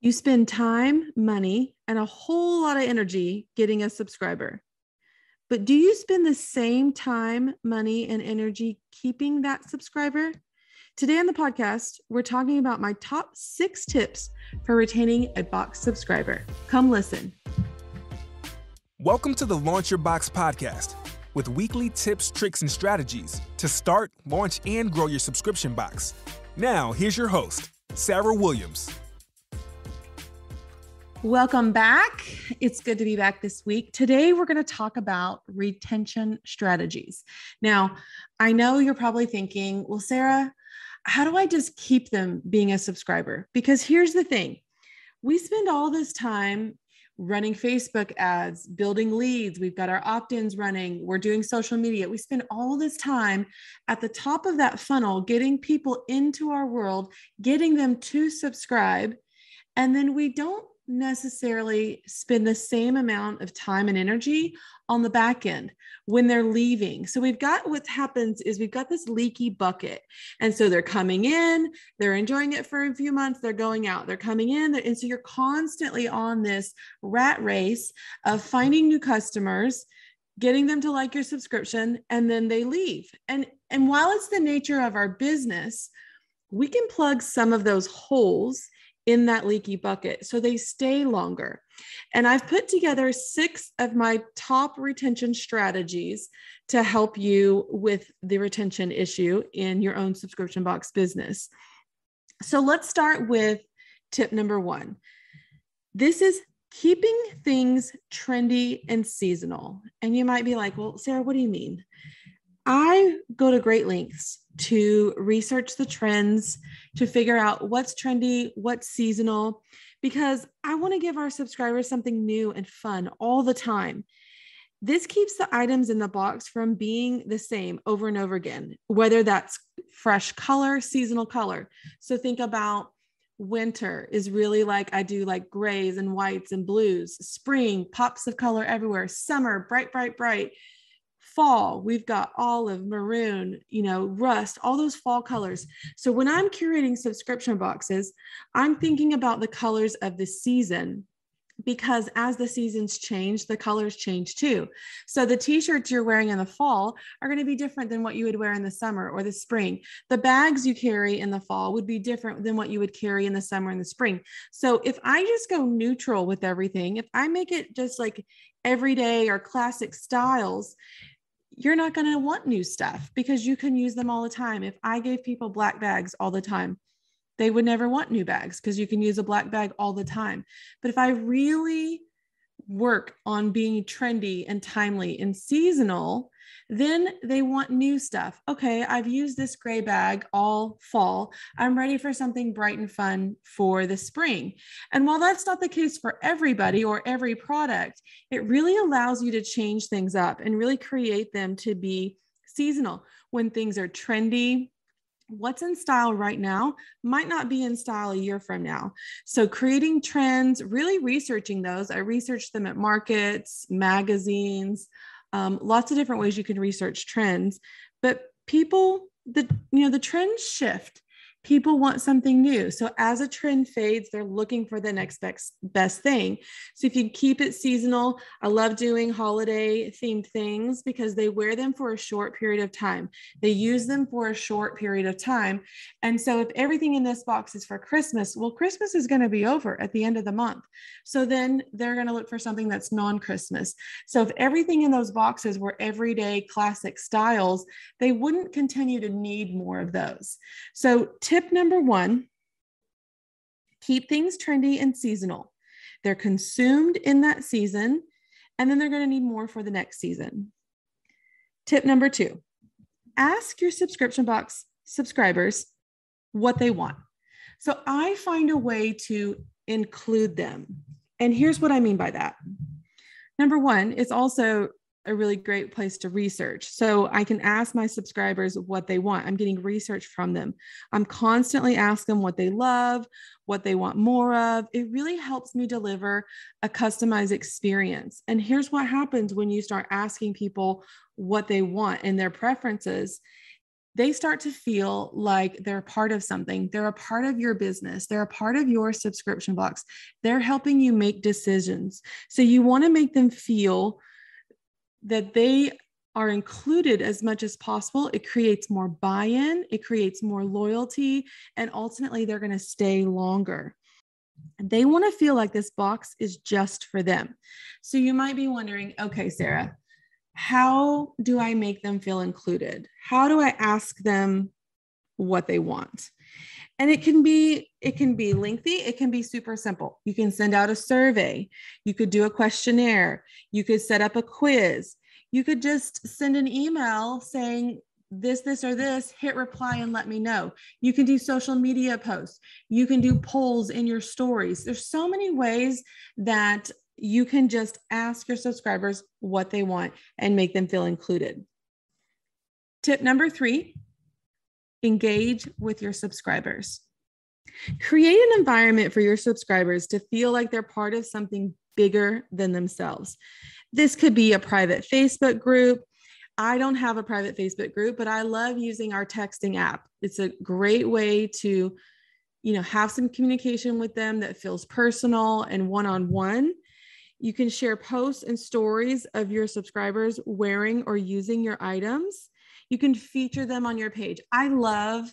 You spend time, money, and a whole lot of energy getting a subscriber. But do you spend the same time, money, and energy keeping that subscriber? Today on the podcast, we're talking about my top 6 tips for retaining a box subscriber. Come listen. Welcome to the Launch Your Box Podcast with weekly tips, tricks, and strategies to start, launch, and grow your subscription box. Now, here's your host, Sarah Williams. Welcome back. It's good to be back this week. Today, we're going to talk about retention strategies. Now, I know you're probably thinking, well, Sarah, how do I just keep them being a subscriber? Because here's the thing. We spend all this time running Facebook ads, building leads. We've got our opt-ins running. We're doing social media. We spend all this time at the top of that funnel, getting people into our world, getting them to subscribe. And then we don't necessarily spend the same amount of time and energy on the back end when they're leaving. So we've got, what happens is we've got this leaky bucket. And so they're coming in, they're enjoying it for a few months, they're going out, they're coming in. And so you're constantly on this rat race of finding new customers, getting them to like your subscription, and then they leave. And while it's the nature of our business, we can plug some of those holes in that leaky bucket, so they stay longer. And I've put together 6 of my top retention strategies to help you with the retention issue in your own subscription box business. So let's start with tip number 1. This is keeping things trendy and seasonal. And you might be like, well, Sarah, what do you mean? I go to great lengths to research the trends, to figure out what's trendy, what's seasonal, because I want to give our subscribers something new and fun all the time. This keeps the items in the box from being the same over and over again, whether that's fresh color, seasonal color. So think about winter is really like, I do like grays and whites and blues, spring, pops of color everywhere, summer, bright, bright, bright. Fall, we've got olive, maroon, rust, all those fall colors. So when I'm curating subscription boxes, I'm thinking about the colors of the season, because as the seasons change, the colors change too. So the t-shirts you're wearing in the fall are going to be different than what you would wear in the summer or the spring. The bags you carry in the fall would be different than what you would carry in the summer and the spring. So if I just go neutral with everything, if I make it just like everyday or classic styles, you're not going to want new stuff because you can use them all the time. If I gave people black bags all the time, they would never want new bags because you can use a black bag all the time. But if I really work on being trendy and timely and seasonal, then they want new stuff. Okay, I've used this gray bag all fall. I'm ready for something bright and fun for the spring. And while that's not the case for everybody or every product, it really allows you to change things up and really create them to be seasonal. When things are trendy, what's in style right now might not be in style a year from now. So creating trends, really researching those. I researched them at markets, magazines, lots of different ways you can research trends, but the trends shift. People want something new. So as a trend fades, they're looking for the next best thing. So if you keep it seasonal, I love doing holiday themed things because they wear them for a short period of time. They use them for a short period of time. And so if everything in this box is for Christmas, well, Christmas is going to be over at the end of the month. So then they're going to look for something that's non-Christmas. So if everything in those boxes were everyday classic styles, they wouldn't continue to need more of those. So tip number 1, keep things trendy and seasonal. They're consumed in that season, and then they're going to need more for the next season. Tip number 2, ask your subscription box subscribers what they want. So I find a way to include them. And here's what I mean by that. Number 1, it's also a really great place to research. So I can ask my subscribers what they want. I'm getting research from them. I'm constantly asking them what they love, what they want more of. It really helps me deliver a customized experience. And here's what happens when you start asking people what they want and their preferences. they start to feel like they're part of something. They're a part of your business. They're a part of your subscription box. They're helping you make decisions. So you want to make them feel that they are included as much as possible. It creates more buy-in. It creates more loyalty. And ultimately, they're going to stay longer. They want to feel like this box is just for them. So you might be wondering, okay, Sarah, how do I make them feel included? How do I ask them what they want? And it can be lengthy. It can be super simple. You can send out a survey. You could do a questionnaire. You could set up a quiz. You could just send an email saying, this, or this, hit reply and let me know. You can do social media posts. You can do polls in your stories. There's so many ways that you can just ask your subscribers what they want and make them feel included. Tip number 3, engage with your subscribers. Create an environment for your subscribers to feel like they're part of something bigger than themselves. This could be a private Facebook group. I don't have a private Facebook group, but I love using our texting app. It's a great way to, have some communication with them that feels personal and one-on-one. You can share posts and stories of your subscribers wearing or using your items. You can feature them on your page. I love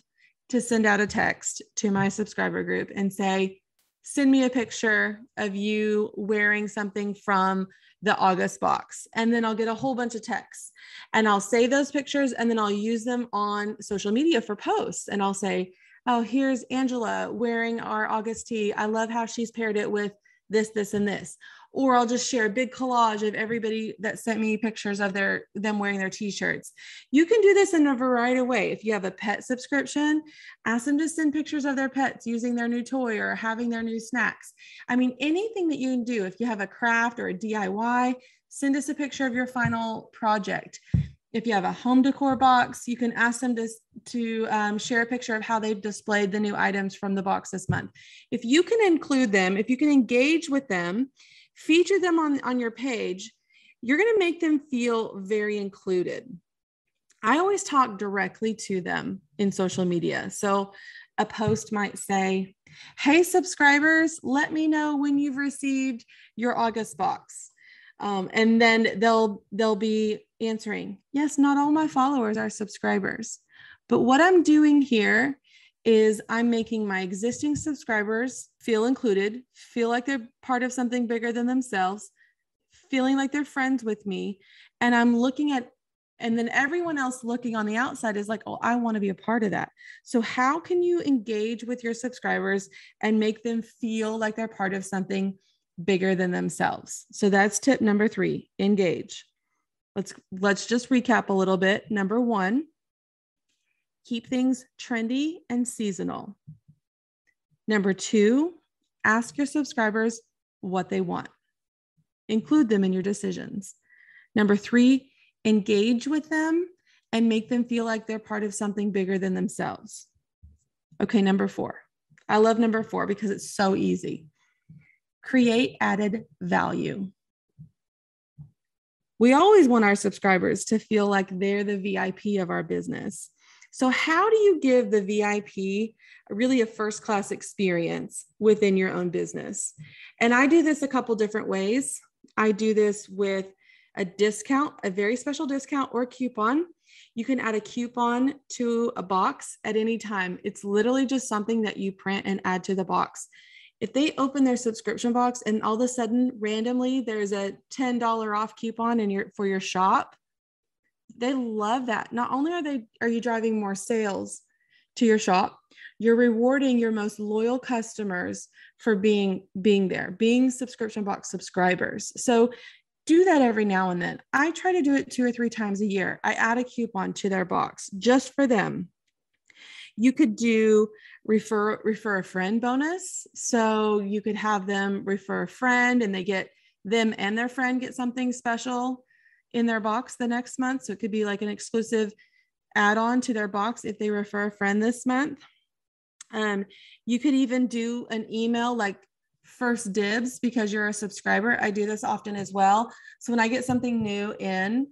to send out a text to my subscriber group and say, send me a picture of you wearing something from the August box. And then I'll get a whole bunch of texts and I'll save those pictures and then I'll use them on social media for posts. And I'll say, oh, here's Angela wearing our August tee. I love how she's paired it with this, this, and this. Or I'll just share a big collage of everybody that sent me pictures of them wearing their t-shirts. You can do this in a variety of ways. If you have a pet subscription, ask them to send pictures of their pets using their new toy or having their new snacks. I mean, anything that you can do. If you have a craft or a DIY, send us a picture of your final project. If you have a home decor box, you can ask them to share a picture of how they've displayed the new items from the box this month. If you can include them, if you can engage with them, feature them on your page, you're going to make them feel very included. I always talk directly to them in social media. So a post might say, hey, subscribers, let me know when you've received your August box. And then they'll be answering, yes, not all my followers are subscribers, but what I'm doing here is I'm making my existing subscribers feel included, feel like they're part of something bigger than themselves, feeling like they're friends with me. And I'm looking at, and then everyone else looking on the outside is like, oh, I want to be a part of that. So how can you engage with your subscribers and make them feel like they're part of something bigger than themselves? So that's tip number 3, engage. Let's just recap a little bit. Number 1, keep things trendy and seasonal. Number 2, ask your subscribers what they want. Include them in your decisions. Number 3, engage with them and make them feel like they're part of something bigger than themselves. Okay, number 4. I love number 4 because it's so easy. Create added value. We always want our subscribers to feel like they're the VIP of our business. So how do you give the VIP really a first-class experience within your own business? And I do this a couple different ways. I do this with a discount, a very special discount or coupon. You can add a coupon to a box at any time. It's literally just something that you print and add to the box. If they open their subscription box and all of a sudden, randomly, there's a $10 off coupon for your shop, they love that. Not only are you driving more sales to your shop, you're rewarding your most loyal customers for being there, being subscription box subscribers. So do that every now and then. I try to do it 2 or 3 times a year. I add a coupon to their box just for them. You could do refer a friend bonus. So you could have them refer a friend and them and their friend get something special in their box the next month. So it could be like an exclusive add-on to their box if they refer a friend this month. You could even do an email like first dibs because you're a subscriber. I do this often as well. So when I get something new in,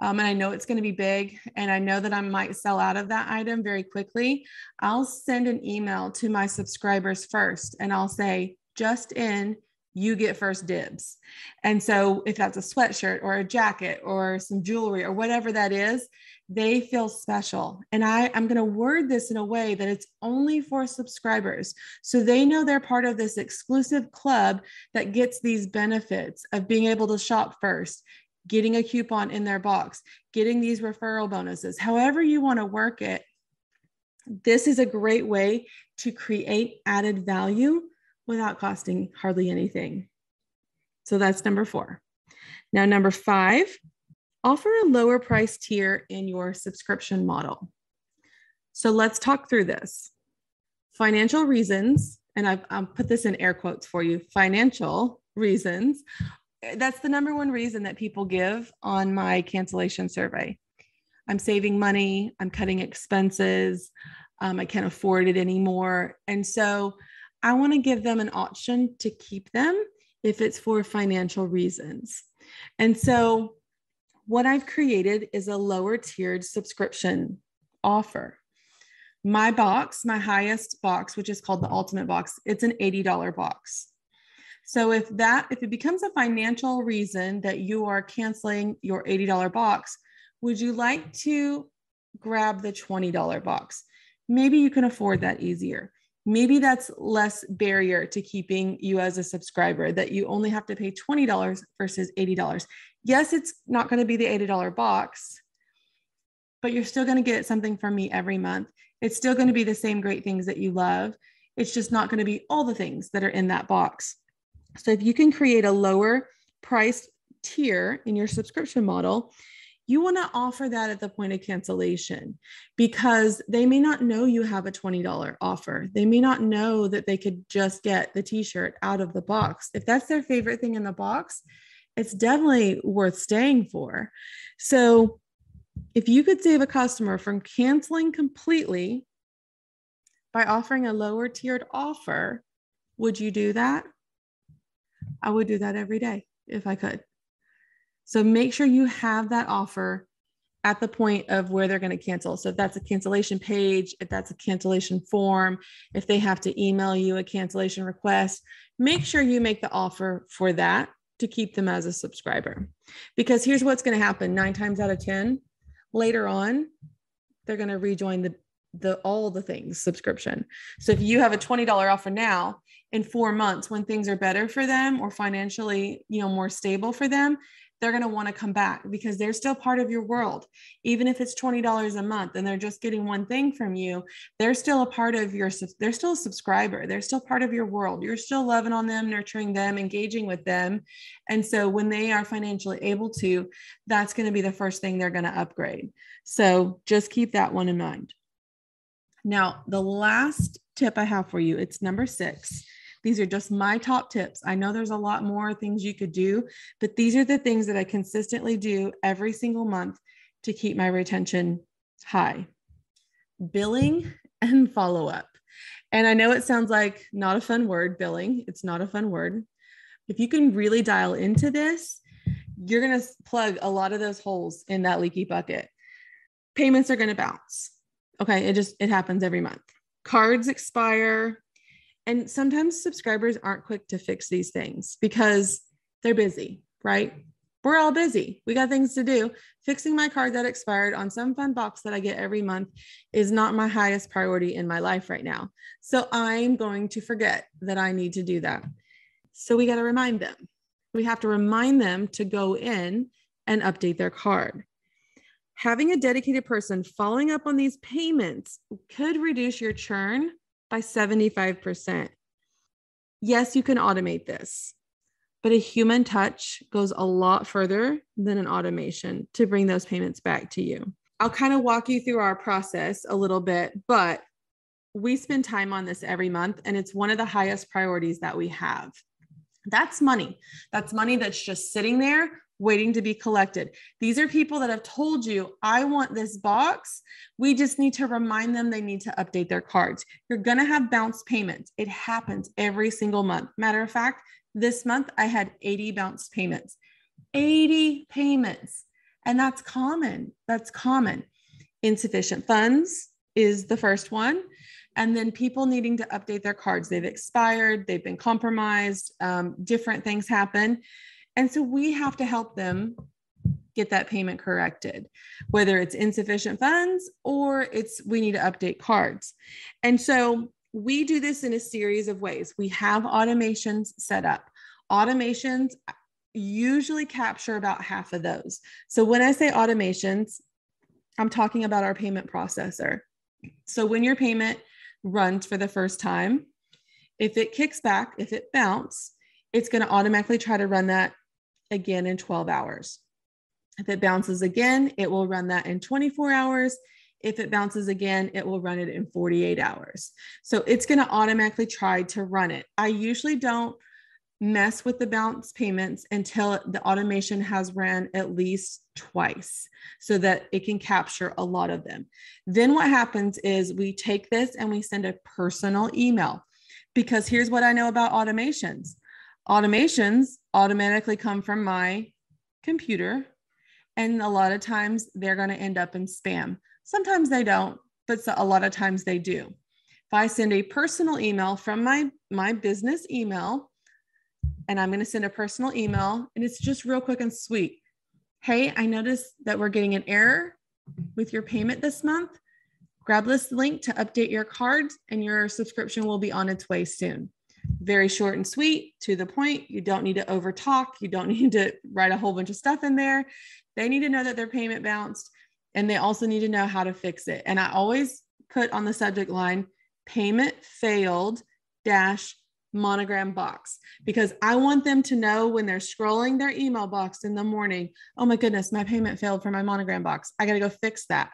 and I know it's going to be big, and I know that I might sell out of that item very quickly, I'll send an email to my subscribers first, and I'll say, just in, you get first dibs. And so if that's a sweatshirt or a jacket or some jewelry or whatever that is, they feel special. And I'm going to word this in a way that it's only for subscribers, so they know they're part of this exclusive club that gets these benefits of being able to shop first, getting a coupon in their box, getting these referral bonuses, however you want to work it. This is a great way to create added value without costing hardly anything. So that's number 4. Now, number 5, offer a lower price tier in your subscription model. So let's talk through this. Financial reasons, and I'll put this in air quotes for you, financial reasons. That's the number one reason that people give on my cancellation survey. I'm saving money, I'm cutting expenses, I can't afford it anymore. And so I want to give them an option to keep them if it's for financial reasons. And so what I've created is a lower tiered subscription offer. My box, my highest box, which is called the Ultimate Box, it's an $80 box. So if it becomes a financial reason that you are canceling your $80 box, would you like to grab the $20 box? Maybe you can afford that easier. Maybe that's less barrier to keeping you as a subscriber, that you only have to pay $20 versus $80. Yes, it's not going to be the $80 box, but you're still going to get something from me every month. It's still going to be the same great things that you love. It's just not going to be all the things that are in that box. So if you can create a lower priced tier in your subscription model, you want to offer that at the point of cancellation, because they may not know you have a $20 offer. They may not know that they could just get the t-shirt out of the box. If that's their favorite thing in the box, it's definitely worth staying for. So if you could save a customer from canceling completely by offering a lower tiered offer, would you do that? I would do that every day if I could. So make sure you have that offer at the point of where they're going to cancel. So if that's a cancellation page, if that's a cancellation form, if they have to email you a cancellation request, make sure you make the offer for that to keep them as a subscriber. Because here's what's going to happen 9 times out of 10, later on, they're going to rejoin the all the things subscription. So if you have a $20 offer now, in 4 months, when things are better for them or financially, more stable for them, they're going to want to come back because they're still part of your world. Even if it's $20 a month and they're just getting one thing from you, they're still a part of they're still a subscriber. They're still part of your world. You're still loving on them, nurturing them, engaging with them. And so when they are financially able to, that's going to be the first thing they're going to upgrade. So just keep that one in mind. Now, the last tip I have for you, it's number 6. These are just my top tips. I know there's a lot more things you could do, but these are the things that I consistently do every single month to keep my retention high. Billing and follow-up. And I know it sounds like not a fun word, billing. It's not a fun word. If you can really dial into this, you're going to plug a lot of those holes in that leaky bucket. Payments are going to bounce. Okay. It happens every month. Cards expire. And sometimes subscribers aren't quick to fix these things because they're busy, right? We're all busy. We got things to do. Fixing my card that expired on some fun box that I get every month is not my highest priority in my life right now. So I'm going to forget that I need to do that. So we got to remind them. We have to remind them to go in and update their card. Having a dedicated person following up on these payments could reduce your churn by 75%. Yes, you can automate this, but a human touch goes a lot further than an automation to bring those payments back to you. I'll kind of walk you through our process a little bit, but we spend time on this every month, and it's one of the highest priorities that we have. That's money. That's money that's just sitting there waiting to be collected. These are people that have told you, I want this box. We just need to remind them they need to update their cards. You're going to have bounce payments. It happens every single month. Matter of fact, this month I had 80 bounce payments, 80 payments. And that's common. That's common. Insufficient funds is the first one. And then people needing to update their cards. They've expired, they've been compromised, different things happen. And so we have to help them get that payment corrected, whether it's insufficient funds or it's we need to update cards. And so we do this in a series of ways. We have automations set up. Automations usually capture about half of those. So when I say automations, I'm talking about our payment processor. So when your payment runs for the first time, if it kicks back, if it bounces, it's going to automatically try to run that again in 12 hours. If it bounces again, it will run that in 24 hours. If it bounces again, it will run it in 48 hours. So it's going to automatically try to run it. I usually don't mess with the bounce payments until the automation has ran at least twice so that it can capture a lot of them. Then what happens is we take this and we send a personal email, because here's what I know about automations. Automations automatically come from my computer, and a lot of times they're going to end up in spam. Sometimes they don't, but a lot of times they do. If I send a personal email from my business email, and I'm going to send a personal email, and it's just real quick and sweet. Hey, I noticed that we're getting an error with your payment this month. Grab this link to update your cards, and your subscription will be on its way soon. Very short and sweet, to the point. You don't need to over talk. You don't need to write a whole bunch of stuff in there. They need to know that their payment bounced, and they also need to know how to fix it. And I always put on the subject line, payment failed dash monogram box, because I want them to know when they're scrolling their email box in the morning, oh my goodness, my payment failed for my monogram box. I got to go fix that.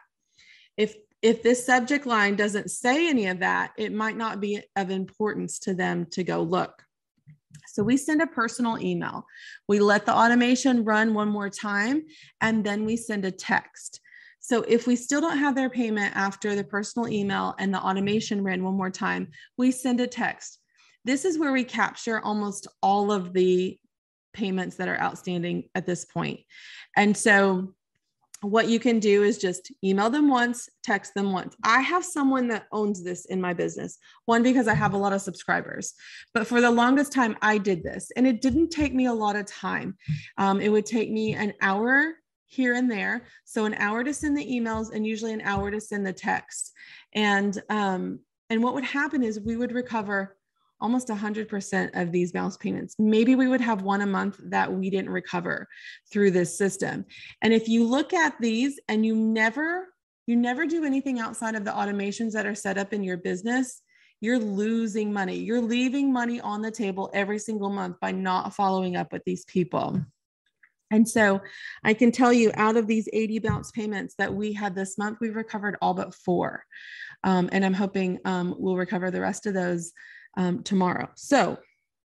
If this subject line doesn't say any of that, it might not be of importance to them to go look. So we send a personal email. We let the automation run one more time, and then we send a text. So if we still don't have their payment after the personal email and the automation ran one more time, we send a text. This is where we capture almost all of the payments that are outstanding at this point. And so what you can do is just email them once, text them once. I have someone that owns this in my business. One, because I have a lot of subscribers, but for the longest time I did this, and it didn't take me a lot of time. It would take me an hour here and there. So an hour to send the emails and usually an hour to send the text. And what would happen is we would recover almost 100% of these bounce payments. Maybe we would have one a month that we didn't recover through this system. And if you look at these and you never do anything outside of the automations that are set up in your business, you're losing money. You're leaving money on the table every single month by not following up with these people. And so I can tell you, out of these 80 bounce payments that we had this month, we've recovered all but 4. And I'm hoping we'll recover the rest of those tomorrow. So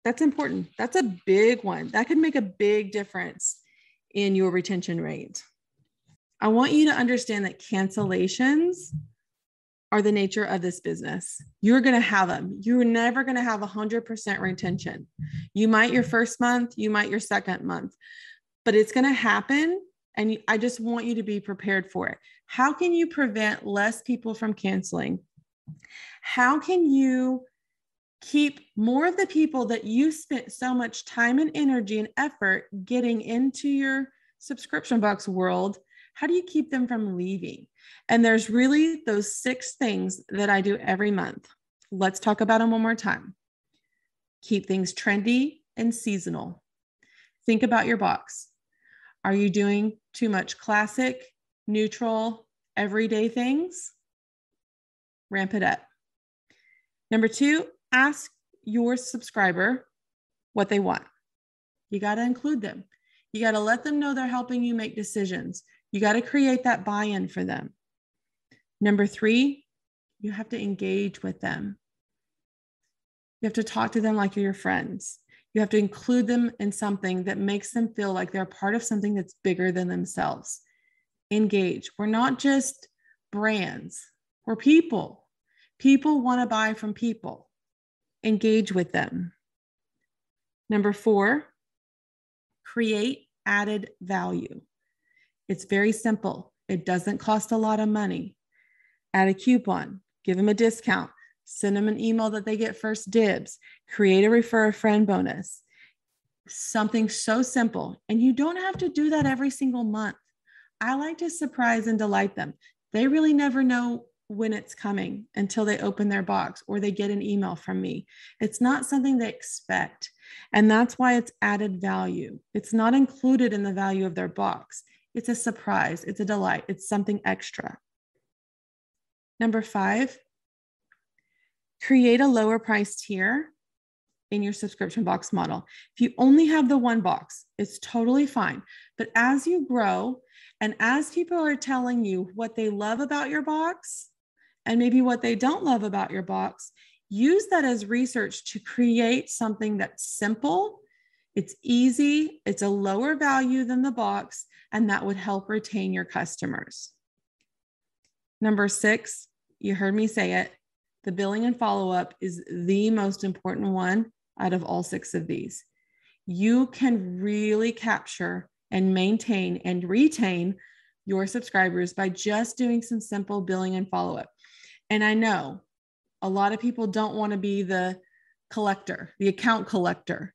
that's important. That's a big one. That could make a big difference in your retention rate. I want you to understand that cancellations are the nature of this business. You're going to have them. You're never going to have 100% retention. You might your first month, you might your second month, but it's going to happen. And I just want you to be prepared for it. How can you prevent less people from canceling? How can you keep more of the people that you spent so much time and energy and effort getting into your subscription box world? How do you keep them from leaving? And there's really those 6 things that I do every month. Let's talk about them one more time. Keep things trendy and seasonal. Think about your box. Are you doing too much classic, neutral, everyday things? Ramp it up. Number 2, ask your subscriber what they want. You got to include them. You got to let them know they're helping you make decisions. You got to create that buy-in for them. Number 3, you have to engage with them. You have to talk to them like you're your friends. You have to include them in something that makes them feel like they're part of something that's bigger than themselves. Engage. We're not just brands. We're people. People want to buy from people. Engage with them. Number 4, create added value. It's very simple. It doesn't cost a lot of money. Add a coupon, give them a discount, send them an email that they get first dibs, create a refer a friend bonus, something so simple. And you don't have to do that every single month. I like to surprise and delight them. They really never know when it's coming until they open their box or they get an email from me. It's not something they expect. And that's why it's added value. It's not included in the value of their box. It's a surprise. It's a delight. It's something extra. Number 5, create a lower price tier in your subscription box model. If you only have the one box, it's totally fine. But as you grow and as people are telling you what they love about your box and maybe what they don't love about your box, use that as research to create something that's simple, it's easy, it's a lower value than the box, and that would help retain your customers. Number 6, you heard me say it, the billing and follow-up is the most important one out of all 6 of these. You can really capture and maintain and retain your subscribers by just doing some simple billing and follow-up. And I know a lot of people don't want to be the collector, the account collector.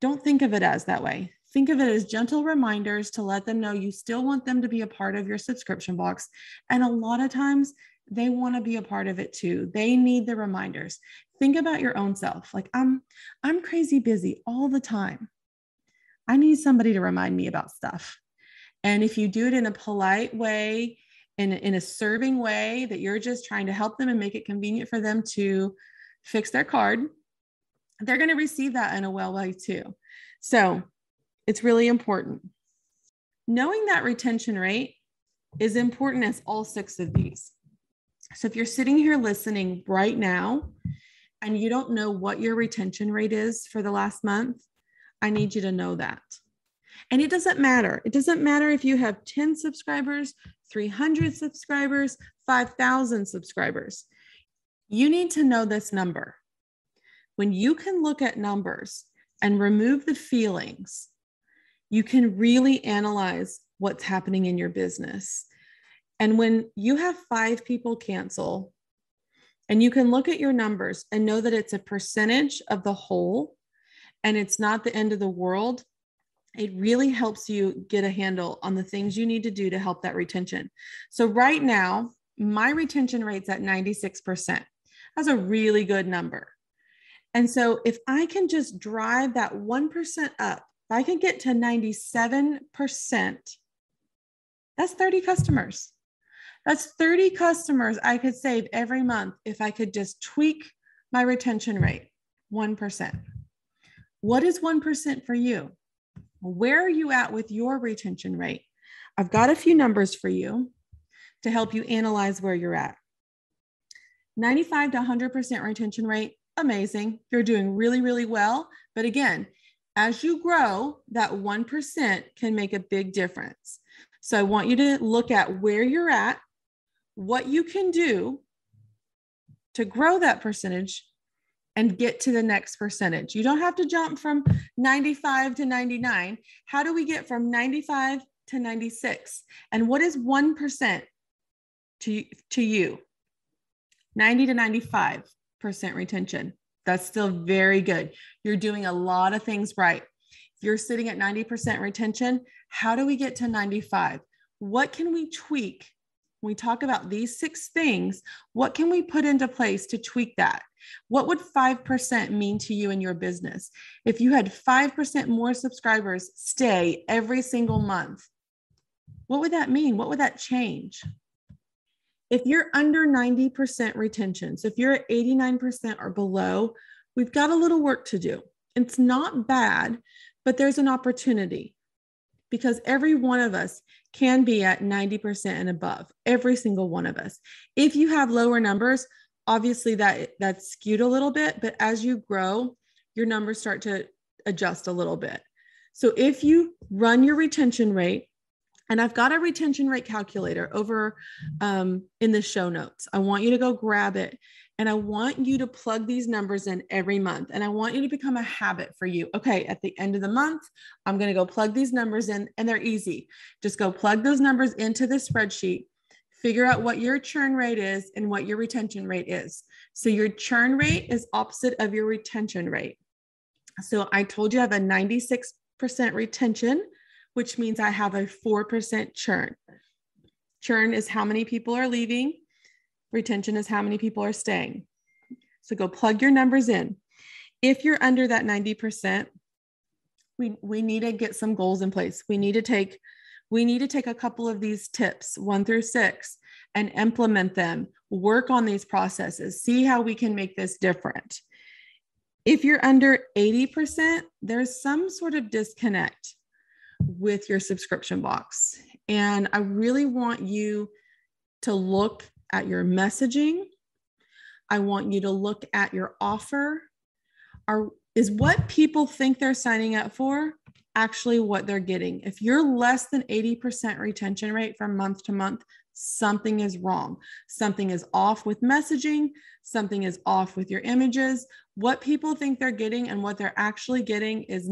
Don't think of it as that way. Think of it as gentle reminders to let them know you still want them to be a part of your subscription box. And a lot of times they want to be a part of it too. They need the reminders. Think about your own self. Like I'm crazy busy all the time. I need somebody to remind me about stuff. And if you do it in a polite way, in a serving way that you're just trying to help them and make it convenient for them to fix their card, they're going to receive that in a well way too. So it's really important. Knowing that retention rate is important as all 6 of these. So if you're sitting here listening right now and you don't know what your retention rate is for the last month, I need you to know that. And it doesn't matter. It doesn't matter if you have 10 subscribers, 300 subscribers, 5,000 subscribers. You need to know this number. When you can look at numbers and remove the feelings, you can really analyze what's happening in your business. And when you have 5 people cancel and you can look at your numbers and know that it's a percentage of the whole and it's not the end of the world, it really helps you get a handle on the things you need to do to help that retention. So right now, my retention rate's at 96%. That's a really good number. And so if I can just drive that 1% up, if I can get to 97%, that's 30 customers. That's 30 customers I could save every month if I could just tweak my retention rate, 1%. What is 1% for you? Where are you at with your retention rate? I've got a few numbers for you to help you analyze where you're at. 95 to 100% retention rate, amazing. You're doing really, really well. But again, as you grow, that 1% can make a big difference. So I want you to look at where you're at, what you can do to grow that percentage and get to the next percentage. You don't have to jump from 95 to 99. How do we get from 95 to 96? And what is 1% to you? 90 to 95% retention. That's still very good. You're doing a lot of things right. If you're sitting at 90% retention, how do we get to 95? What can we tweak? When we talk about these 6 things, what can we put into place to tweak that? What would 5% mean to you in your business? If you had 5% more subscribers stay every single month, what would that mean? What would that change? If you're under 90% retention, so if you're at 89% or below, we've got a little work to do. It's not bad, but there's an opportunity because every one of us can be at 90% and above, every single one of us. If you have lower numbers, obviously that's skewed a little bit, but as you grow, your numbers start to adjust a little bit. So if you run your retention rate, and I've got a retention rate calculator over in the show notes, I want you to go grab it And I want you to plug these numbers in every month. And I want you to become a habit for you. Okay, at the end of the month, I'm going to go plug these numbers in, and they're easy. Just go plug those numbers into the spreadsheet, figure out what your churn rate is and what your retention rate is. So your churn rate is opposite of your retention rate. So I told you I have a 96% retention, which means I have a 4% churn. Churn is how many people are leaving. Retention is how many people are staying. So go plug your numbers in. If you're under that 90%, we need to get some goals in place. We need to take a couple of these tips, 1 through 6, and implement them, work on these processes, see how we can make this different. If you're under 80%, there's some sort of disconnect with your subscription box. And I really want you to look at your messaging. I want you to look at your offer. Is what people think they're signing up for actually what they're getting? If you're less than 80% retention rate from month to month, something is wrong. Something is off with messaging. Something is off with your images. What people think they're getting and what they're actually getting is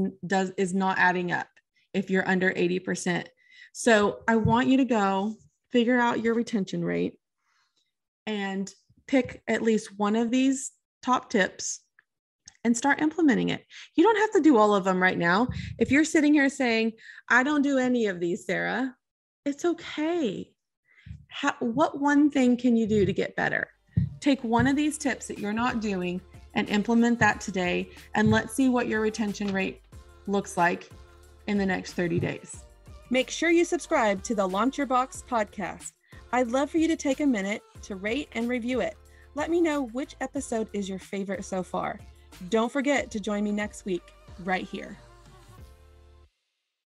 not adding up if you're under 80%. So I want you to go figure out your retention rate and pick at least one of these top tips and start implementing it. You don't have to do all of them right now. If you're sitting here saying, I don't do any of these, Sarah, it's okay. What one thing can you do to get better? Take one of these tips that you're not doing and implement that today. And let's see what your retention rate looks like in the next 30 days. Make sure you subscribe to the Launch Your Box podcast. I'd love for you to take a minute to rate and review it. Let me know which episode is your favorite so far. Don't forget to join me next week right here.